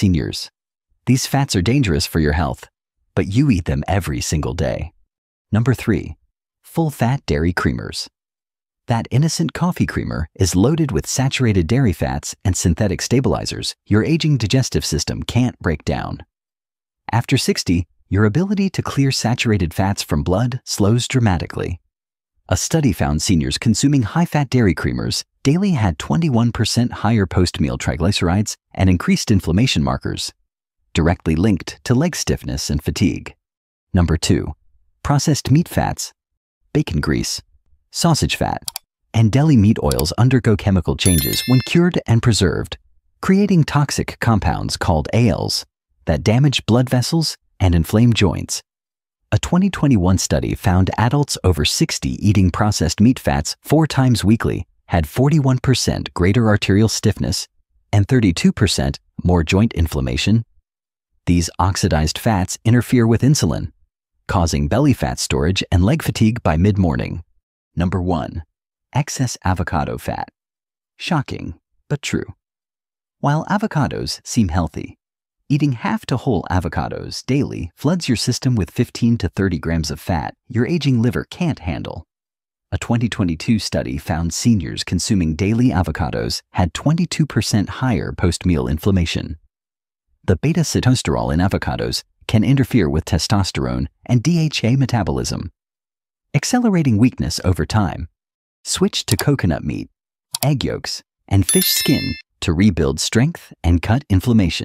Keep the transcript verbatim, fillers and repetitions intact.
Seniors, these fats are dangerous for your health, but you eat them every single day. Number three, full-fat dairy creamers. That innocent coffee creamer is loaded with saturated dairy fats and synthetic stabilizers your aging digestive system can't break down. After sixty, your ability to clear saturated fats from blood slows dramatically. A study found seniors consuming high-fat dairy creamers daily had twenty-one percent higher post-meal triglycerides and increased inflammation markers, directly linked to leg stiffness and fatigue. Number two, processed meat fats, bacon grease, sausage fat, and deli meat oils undergo chemical changes when cured and preserved, creating toxic compounds called A L S that damage blood vessels and inflame joints. A twenty twenty-one study found adults over sixty eating processed meat fats four times weekly had forty-one percent greater arterial stiffness and thirty-two percent more joint inflammation. These oxidized fats interfere with insulin, causing belly fat storage and leg fatigue by mid-morning. Number one, excess avocado fat. Shocking, but true. While avocados seem healthy, eating half to whole avocados daily floods your system with fifteen to thirty grams of fat your aging liver can't handle. A twenty twenty-two study found seniors consuming daily avocados had twenty-two percent higher post-meal inflammation. The beta-sitosterol in avocados can interfere with testosterone and D H A metabolism, accelerating weakness over time. Switch to coconut meat, egg yolks, and fish skin to rebuild strength and cut inflammation.